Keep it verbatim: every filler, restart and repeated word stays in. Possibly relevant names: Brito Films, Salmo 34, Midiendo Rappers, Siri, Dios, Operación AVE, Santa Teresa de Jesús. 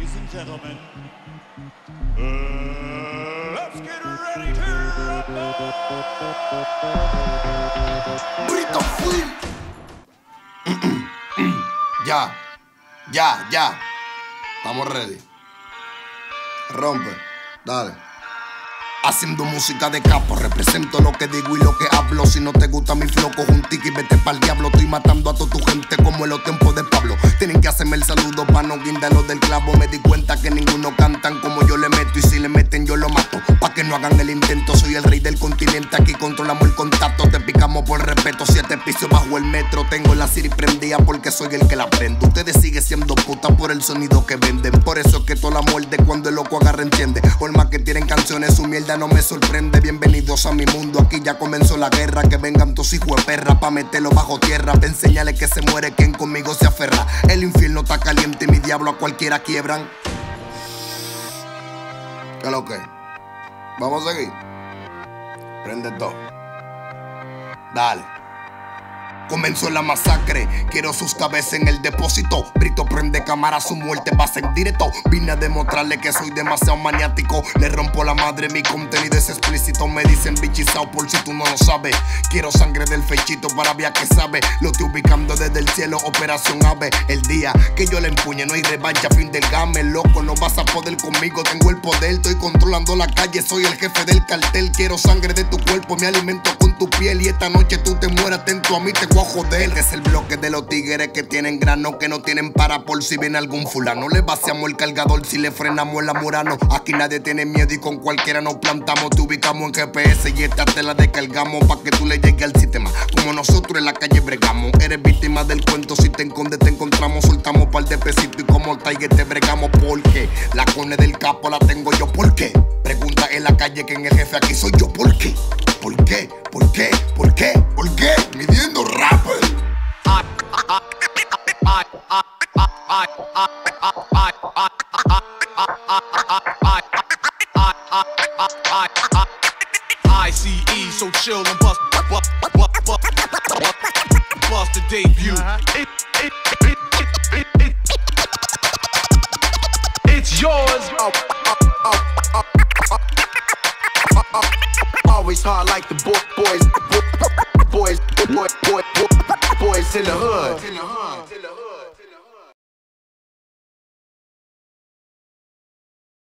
ladies and gentlemen. Uh, let's get ready to rumble. Brito Film. Ya, ya, ya. Estamos ready. Rompe, dale. Haciendo música de capo, represento lo que digo y lo que hablo. Si no te gusta mi flow, cojo un tiki y vete pa'l diablo. Estoy matando a toda tu gente como en los tiempos de Pablo. Tienen que hacerme el saludo pa' no guindarlo del clavo. Me di cuenta que ninguno cantan como yo le meto, y si le meten yo lo mato, pa' que no hagan el intento. Soy el rey del continente, aquí controlamos el contacto. Te picamos por respeto, siete pisos bajo el metro. Tengo la Siri prendida porque soy el que la prende. Ustedes siguen siendo putas por el sonido que venden. Por eso es que toda la muerte cuando el loco agarra entiende. Olma que tienen canciones, su mierda no me sorprende. Bienvenidos a mi mundo, aquí ya comenzó la guerra. Que vengan tus hijos de perra pa' meterlo bajo tierra. Pa' enseñarles que se muere quien conmigo se aferra. El infierno está caliente y mi diablo a cualquiera quiebran. ¿Qué lo que? Vamos a seguir. Prende todo. Dale. Comenzó la masacre, quiero sus cabezas en el depósito. Brito prende cámara, su muerte va a ser directo. Vine a demostrarle que soy demasiado maniático. Le rompo la madre, mi contenido es explícito. Me dicen bichizao por si tú no lo sabes. Quiero sangre del fechito para ver que sabe. Lo estoy ubicando desde el cielo, Operación AVE. El día que yo le empuñe no hay revancha, fin del game. Loco, no vas a poder conmigo, tengo el poder. Estoy controlando la calle, soy el jefe del cartel. Quiero sangre de tu cuerpo, me alimento con tu piel. Y esta noche tú te mueras, atento a mí, te joder. Es el bloque de los tigres que tienen grano, que no tienen para por si viene algún fulano. Le vaciamos el cargador si le frenamos el amurano. Aquí nadie tiene miedo y con cualquiera nos plantamos. Te ubicamos en G P S y esta te la descargamos pa' que tú le llegues al sistema. Como nosotros en la calle bregamos. Eres víctima del cuento, si te escondes te encontramos. Soltamos par de pesitos y como Tiger te bregamos. Porque la cone del capo la tengo yo. ¿Por qué? Pregunta en la calle que en el jefe aquí soy yo. ¿Por qué? ¿Por qué? ¿Por qué? ¿Por qué? ¿Por qué? Midiendo rapper. I C E, so chill and bust, bust, bust, bust, bust the debut. It, it, it, it, it, it, it. It's yours. Always hard like the boy, boys, boys, boys, boys, boys, boys in the hood.